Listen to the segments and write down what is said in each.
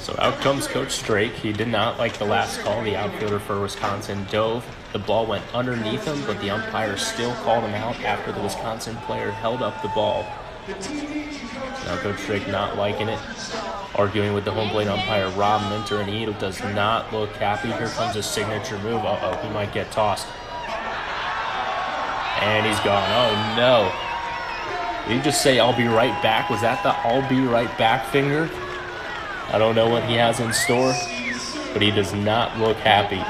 So out comes Coach Strake. He did not like the last call. The outfielder for Wisconsin dove. The ball went underneath him, but the umpire still called him out after the Wisconsin player held up the ball. Now Coach Strake not liking it, arguing with the home plate umpire Rob Minter, and he does not look happy. Here comes a signature move. He might get tossed. And he's gone. Oh, no. Did he just say, "I'll be right back"? Was that the "I'll be right back" finger? I don't know what he has in store, but he does not look happy.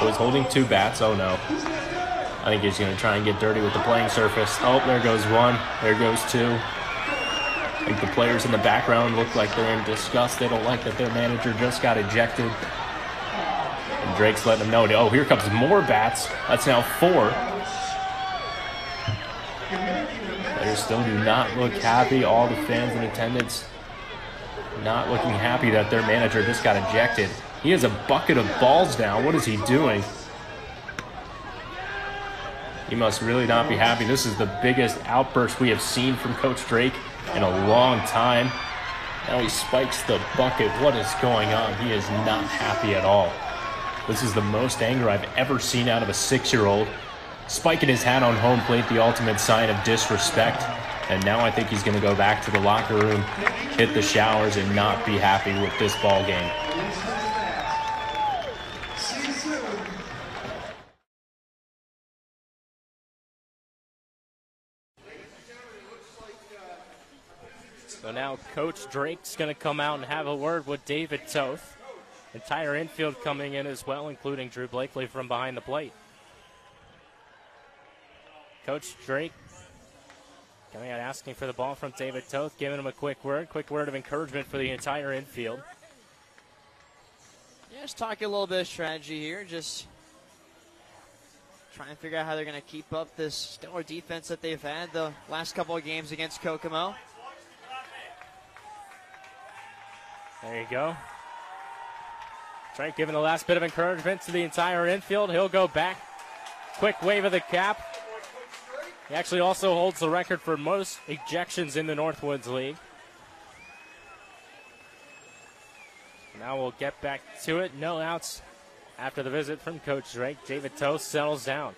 Oh, he's holding two bats. Oh, no. I think he's going to try and get dirty with the playing surface. Oh, there goes one. There goes two. I think the players in the background look like they're in disgust. They don't like that their manager just got ejected. And Drake's letting them know. Oh, here comes more bats. That's now four. Players still do not look happy. All the fans in attendance not looking happy that their manager just got ejected. He has a bucket of balls now. What is he doing? He must really not be happy. This is the biggest outburst we have seen from Coach Strake in a long time. Now he spikes the bucket. What is going on? He is not happy at all. This is the most anger I've ever seen out of a 6-year-old. Spiking his hat on home plate, the ultimate sign of disrespect. And now I think he's going to go back to the locker room, hit the showers, and not be happy with this ball game. So now Coach Strake's going to come out and have a word with David Toth. Entire infield coming in as well, including Drew Blakely from behind the plate. Coach Strake coming out asking for the ball from David Toth, giving him a quick word of encouragement for the entire infield. Yeah, just talking a little bit of strategy here, just trying to figure out how they're going to keep up this stellar defense that they've had the last couple of games against Kokomo. There you go. Strake giving the last bit of encouragement to the entire infield. He'll go back. Quick wave of the cap. He actually also holds the record for most ejections in the Northwoods League. Now we'll get back to it. No outs after the visit from Coach Strake. David Toth settles down.